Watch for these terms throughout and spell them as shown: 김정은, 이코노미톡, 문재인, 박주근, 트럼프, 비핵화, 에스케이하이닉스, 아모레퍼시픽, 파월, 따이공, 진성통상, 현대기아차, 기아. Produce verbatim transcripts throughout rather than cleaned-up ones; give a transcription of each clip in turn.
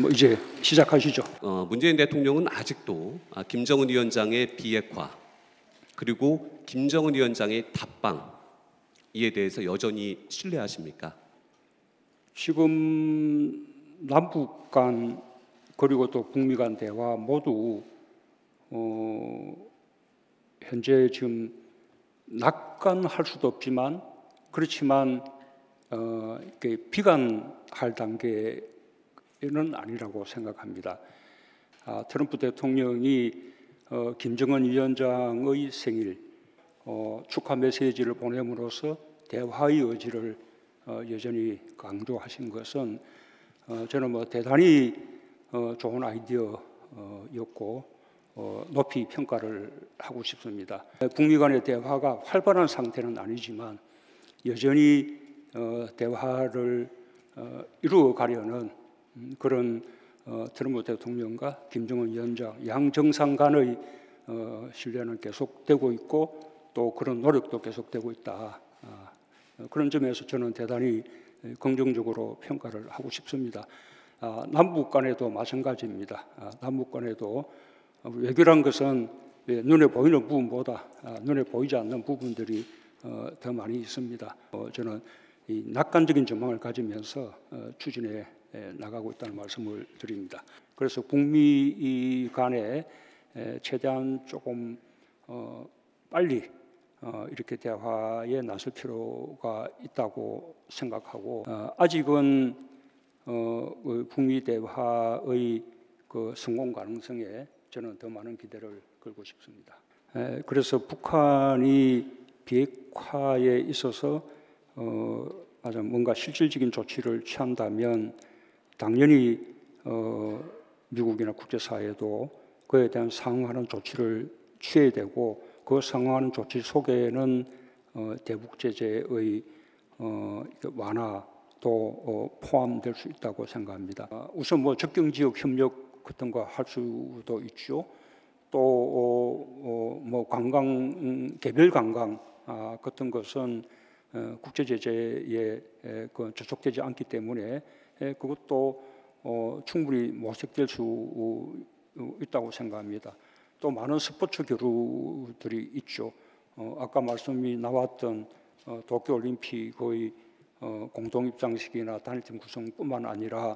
뭐 이제 시작하시죠. 어, 문재인 대통령은 아직도 김정은 위원장의 비핵화 그리고 김정은 위원장의 답방 이에 대해서 여전히 신뢰하십니까? 지금 남북 간 그리고 또 북미 간 대화 모두 어, 현재 지금 낙관할 수도 없지만 그렇지만 어, 이렇게 비관할 단계는 아니라고 생각합니다. 아, 트럼프 대통령이 어, 김정은 위원장의 생일 어, 축하 메시지를 보냄으로써 대화의 의지를 어, 여전히 강조하신 것은 어, 저는 뭐 대단히 어, 좋은 아이디어였고 어, 높이 평가를 하고 싶습니다. 북미 간의 대화가 활발한 상태는 아니지만 여전히 어, 대화를 어, 이루어가려는 그런 어, 트럼프 대통령과 김정은 위원장 양 정상 간의 어, 신뢰는 계속되고 있고 또 그런 노력도 계속되고 있다. 아, 그런 점에서 저는 대단히 긍정적으로 평가를 하고 싶습니다. 아, 남북 간에도 마찬가지입니다. 아, 남북 간에도 외교란 것은 눈에 보이는 부분보다 눈에 보이지 않는 부분들이 더 많이 있습니다. 저는 이 낙관적인 전망을 가지면서 추진해 나가고 있다는 말씀을 드립니다. 그래서 북미 간에 최대한 조금 빨리 이렇게 대화에 나설 필요가 있다고 생각하고 아직은 북미 대화의 그 성공 가능성에 저는 더 많은 기대를 걸고 싶습니다. 에, 그래서 북한이 비핵화에 있어서 어, 아주 뭔가 실질적인 조치를 취한다면 당연히 어, 미국이나 국제사회도 그에 대한 상응하는 조치를 취해야 되고 그 상응하는 조치 속에는 어, 대북 제재의 어, 완화도 어, 포함될 수 있다고 생각합니다. 우선 뭐 접경지역 협력 같은 거 할 수도 있죠. 또 어, 어, 뭐 관광 음, 개별 관광 아, 같은 것은 어, 국제 제재에 그 저촉되지 않기 때문에 에, 그것도 어, 충분히 모색될 수 있다고 생각합니다. 또 많은 스포츠 교류들이 있죠. 어, 아까 말씀이 나왔던 어, 도쿄올림픽의 어, 공동입장식이나 단일팀 구성뿐만 아니라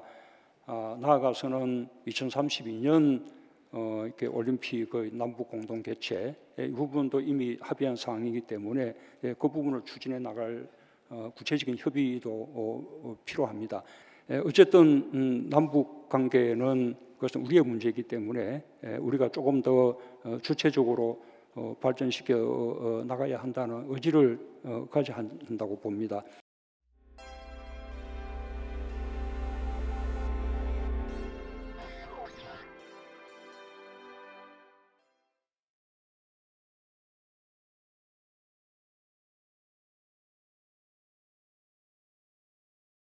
아, 나아가서는 이천삼십이 년 어, 이렇게 올림픽의 남북 공동 개최 이 부분도 이미 합의한 사항이기 때문에 예, 그 부분을 추진해 나갈 어, 구체적인 협의도 어, 어, 필요합니다. 예, 어쨌든 음, 남북 관계는 그것은 우리의 문제이기 때문에 예, 우리가 조금 더 어, 주체적으로 어, 발전시켜 어, 나가야 한다는 의지를 어, 가져야 한다고 봅니다.